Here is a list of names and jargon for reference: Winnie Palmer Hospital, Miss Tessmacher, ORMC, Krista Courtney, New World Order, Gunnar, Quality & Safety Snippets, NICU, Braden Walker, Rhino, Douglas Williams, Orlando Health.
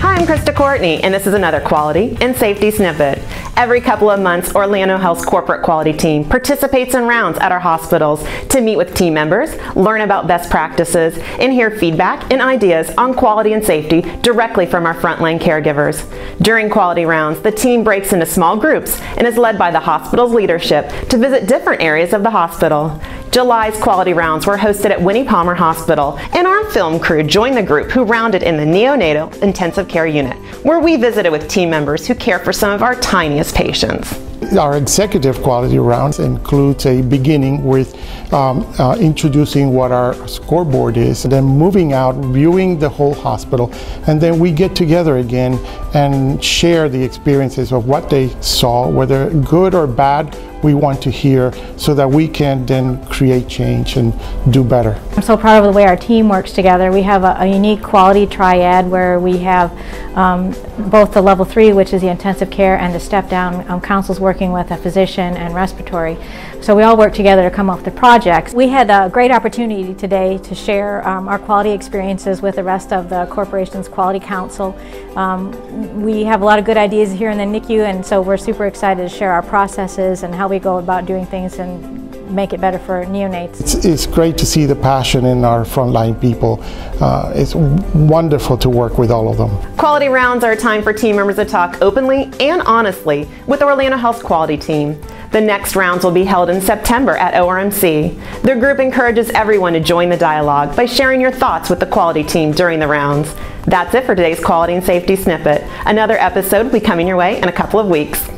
Hi, I'm Krista Courtney, and this is another quality and safety snippet. Every couple of months, Orlando Health's corporate quality team participates in rounds at our hospitals to meet with team members, learn about best practices, and hear feedback and ideas on quality and safety directly from our frontline caregivers. During quality rounds, the team breaks into small groups and is led by the hospital's leadership to visit different areas of the hospital. July's quality rounds were hosted at Winnie Palmer Hospital, and our film crew joined the group who rounded in the neonatal intensive care unit, where we visited with team members who care for some of our tiniest patients. Our executive quality rounds includes a beginning with introducing what our scoreboard is, then moving out, viewing the whole hospital, and then we get together again and share the experiences of what they saw, whether good or bad. We want to hear so that we can then create change and do better. I'm so proud of the way our team works together. We have a unique quality triad where we have both the level 3, which is the intensive care, and the step down councils working with a physician and respiratory. So we all work together to come up with the projects. We had a great opportunity today to share our quality experiences with the rest of the corporation's quality council. We have a lot of good ideas here in the NICU, and so we're super excited to share our processes and how we go about doing things and make it better for neonates. It's great to see the passion in our frontline people. It's wonderful to work with all of them. Quality rounds are a time for team members to talk openly and honestly with the Orlando Health quality team. The next rounds will be held in September at ORMC. The group encourages everyone to join the dialogue by sharing your thoughts with the quality team during the rounds. That's it for today's Quality and Safety Snippet. Another episode will be coming your way in a couple of weeks.